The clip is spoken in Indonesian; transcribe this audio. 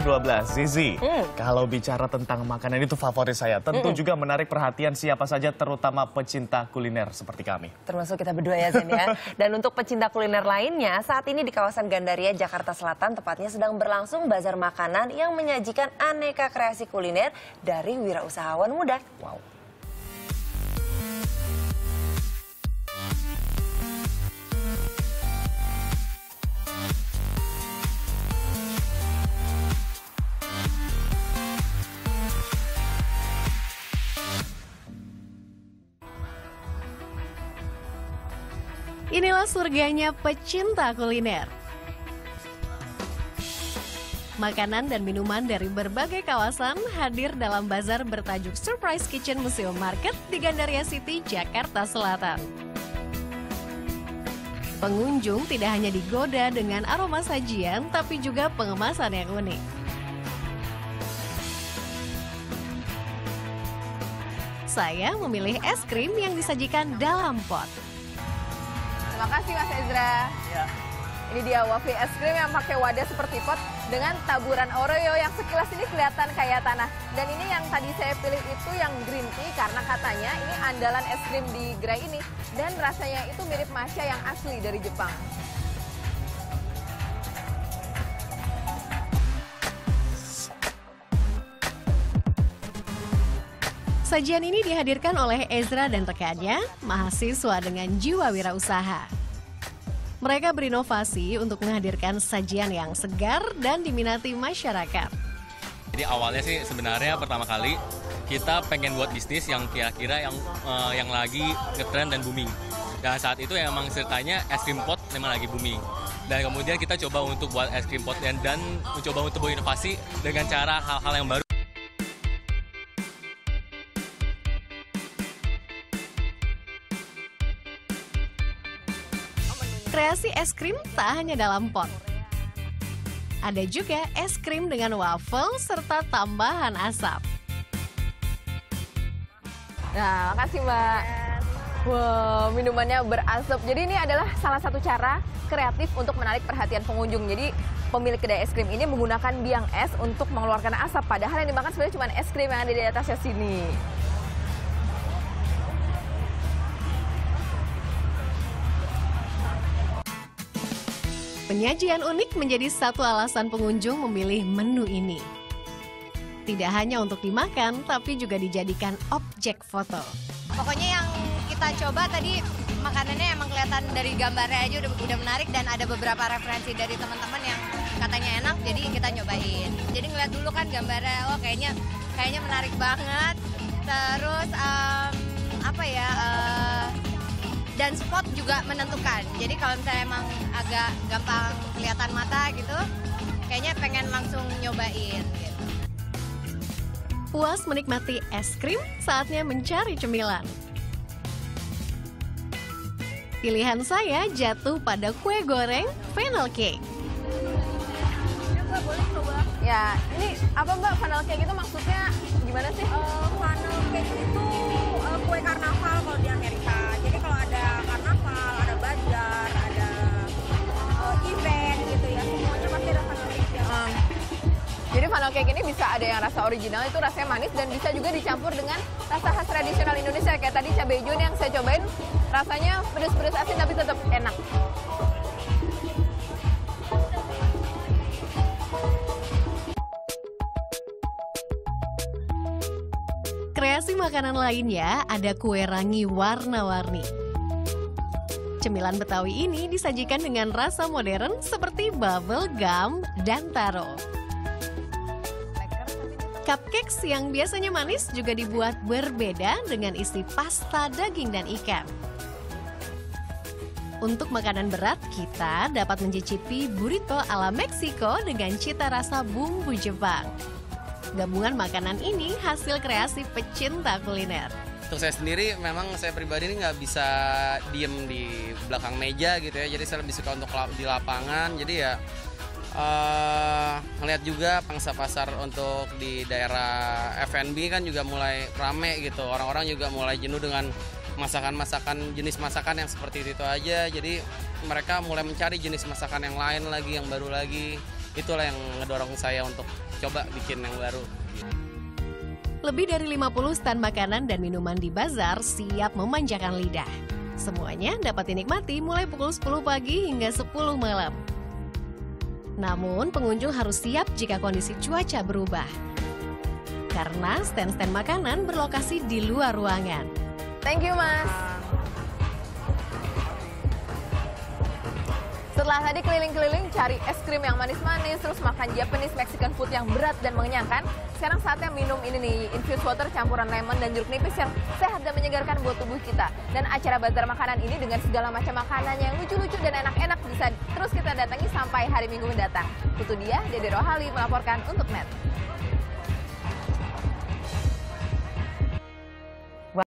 ke-12. Zizi, kalau bicara tentang makanan itu favorit saya. Tentu juga menarik perhatian siapa saja, terutama pecinta kuliner seperti kami. Termasuk kita berdua ya, Zen ya. Dan untuk pecinta kuliner lainnya, saat ini di kawasan Gandaria, Jakarta Selatan, tepatnya sedang berlangsung bazar makanan yang menyajikan aneka kreasi kuliner dari wirausahawan muda. Wow. Inilah surganya pecinta kuliner. Makanan dan minuman dari berbagai kawasan hadir dalam bazar bertajuk Surprise Kitchen Museum Market di Gandaria City, Jakarta Selatan. Pengunjung tidak hanya digoda dengan aroma sajian, tapi juga pengemasan yang unik. Saya memilih es krim yang disajikan dalam pot. Terima kasih Mas Ezra. Ya. Ini dia waffle es krim yang pakai wadah seperti pot dengan taburan Oreo yang sekilas ini kelihatan kayak tanah. Dan ini yang tadi saya pilih itu yang green tea karena katanya ini andalan es krim di gerai ini. Dan rasanya itu mirip matcha yang asli dari Jepang. Sajian ini dihadirkan oleh Ezra dan rekannya, mahasiswa dengan jiwa wirausaha. Mereka berinovasi untuk menghadirkan sajian yang segar dan diminati masyarakat. Jadi awalnya sih sebenarnya pertama kali kita pengen buat bisnis yang kira-kira yang lagi ngetrend dan booming. Dan saat itu emang ceritanya es krim pot memang lagi booming. Dan kemudian kita coba untuk buat es krim pot dan mencoba untuk berinovasi dengan cara hal-hal yang baru. Kreasi es krim tak hanya dalam pot. Ada juga es krim dengan waffle serta tambahan asap. Nah, makasih Mbak. Wow, minumannya berasap. Jadi ini adalah salah satu cara kreatif untuk menarik perhatian pengunjung. Jadi pemilik kedai es krim ini menggunakan biang es untuk mengeluarkan asap. Padahal yang dimakan sebenarnya cuma es krim yang ada di atasnya sini. Penyajian unik menjadi satu alasan pengunjung memilih menu ini. Tidak hanya untuk dimakan, tapi juga dijadikan objek foto. Pokoknya yang kita coba tadi makanannya emang kelihatan dari gambarnya aja udah menarik dan ada beberapa referensi dari teman-teman yang katanya enak, jadi kita nyobain. Jadi ngeliat dulu kan gambarnya, oh kayaknya menarik banget. Terus dan spot juga menentukan. Jadi kalau misalnya emang agak gampang kelihatan mata gitu, kayaknya pengen langsung nyobain gitu. Puas menikmati es krim, saatnya mencari cemilan. Pilihan saya jatuh pada kue goreng funnel cake. Ya, Mbak, boleh coba? Ya, ini apa Mbak, funnel cake itu maksudnya gimana sih? Funnel cake itu kue karnaval kalau di Amerika. Jadi kalau ada karnaval, ada bazar, ada event gitu ya, semuanya pasti ada funnel cake ya. Jadi funnel cake ini bisa ada yang rasa original, itu rasanya manis, dan bisa juga dicampur dengan rasa khas tradisional Indonesia. Kayak tadi cabai hijau yang saya cobain, rasanya pedes-pedes asin tapi tetap enak. Kreasi makanan lainnya ada kue rangi warna-warni. Cemilan Betawi ini disajikan dengan rasa modern seperti bubble gum dan taro. Cupcakes yang biasanya manis juga dibuat berbeda dengan isi pasta, daging, dan ikan. Untuk makanan berat, kita dapat mencicipi burrito ala Meksiko dengan cita rasa bumbu Jepang. Gabungan makanan ini hasil kreasi pecinta kuliner. Untuk saya sendiri, memang saya pribadi ini nggak bisa diem di belakang meja gitu ya. Jadi saya lebih suka untuk di lapangan. Jadi ya ngeliat juga pangsa pasar untuk di daerah F&B kan juga mulai rame gitu. Orang-orang juga mulai jenuh dengan masakan-masakan, jenis masakan yang seperti itu aja. Jadi mereka mulai mencari jenis masakan yang lain lagi, yang baru lagi. itulah yang ngedorong saya untuk coba bikin yang baru. Lebih dari 50 stand makanan dan minuman di bazar siap memanjakan lidah. Semuanya dapat dinikmati mulai pukul 10 pagi hingga 10 malam. Namun pengunjung harus siap jika kondisi cuaca berubah. Karena stand-stand makanan berlokasi di luar ruangan. Thank you, Mas. Setelah tadi keliling-keliling cari es krim yang manis-manis, terus makan Japanese Mexican food yang berat dan mengenyangkan, sekarang saatnya minum ini nih, infused water campuran lemon dan jeruk nipis yang sehat dan menyegarkan buat tubuh kita. Dan acara bazar makanan ini dengan segala macam makanan yang lucu-lucu dan enak-enak bisa terus kita datangi sampai hari Minggu mendatang. Itu dia, Dede Rohali melaporkan untuk NET.